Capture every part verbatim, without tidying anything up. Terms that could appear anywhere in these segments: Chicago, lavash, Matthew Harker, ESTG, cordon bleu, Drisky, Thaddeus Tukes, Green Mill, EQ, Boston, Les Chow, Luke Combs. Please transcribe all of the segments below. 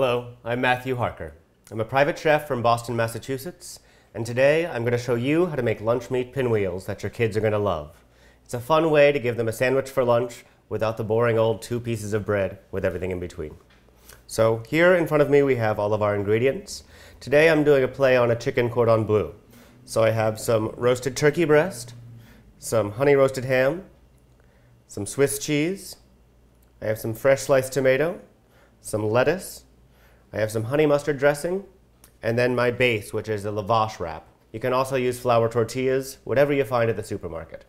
Hello, I'm Matthew Harker. I'm a private chef from Boston, Massachusetts, and today I'm going to show you how to make lunch meat pinwheels that your kids are going to love. It's a fun way to give them a sandwich for lunch without the boring old two pieces of bread with everything in between. So here in front of me we have all of our ingredients. Today I'm doing a play on a chicken cordon bleu. So I have some roasted turkey breast, some honey roasted ham, some Swiss cheese, I have some fresh sliced tomato, some lettuce, I have some honey mustard dressing, and then my base, which is a lavash wrap. You can also use flour tortillas, whatever you find at the supermarket.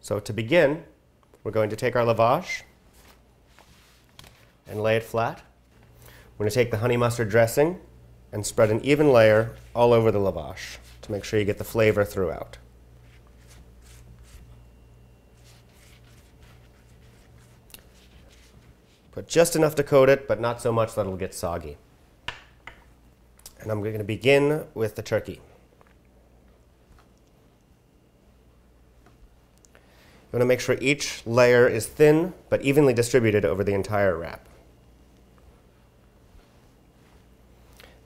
So to begin, we're going to take our lavash and lay it flat. We're going to take the honey mustard dressing and spread an even layer all over the lavash to make sure you get the flavor throughout. Put just enough to coat it, but not so much that it'll get soggy. And I'm going to begin with the turkey. You want to make sure each layer is thin, but evenly distributed over the entire wrap.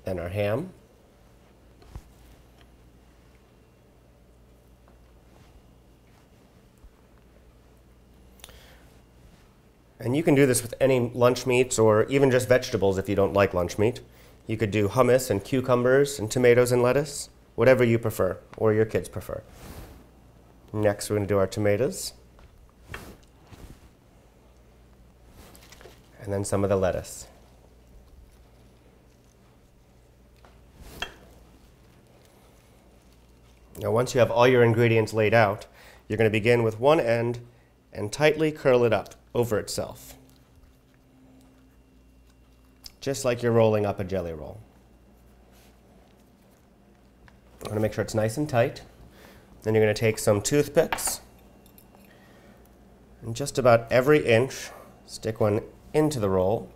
Then our ham. And you can do this with any lunch meats or even just vegetables if you don't like lunch meat. You could do hummus and cucumbers and tomatoes and lettuce, whatever you prefer or your kids prefer. Next, we're going to do our tomatoes. And then some of the lettuce. Now, once you have all your ingredients laid out, you're going to begin with one end and tightly curl it up over itself, just like you're rolling up a jelly roll. I'm going to make sure it's nice and tight. Then you're going to take some toothpicks and just about every inch stick one into the roll.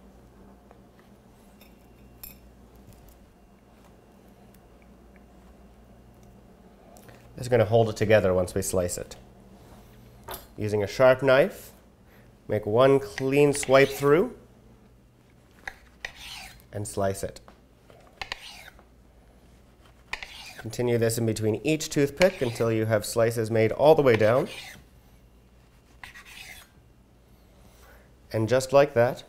This is going to hold it together once we slice it. Using a sharp knife, make one clean swipe through and slice it. Continue this in between each toothpick until you have slices made all the way down. And just like that,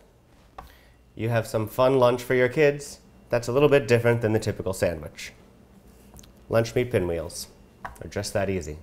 you have some fun lunch for your kids that's a little bit different than the typical sandwich. Lunch meat pinwheels are just that easy.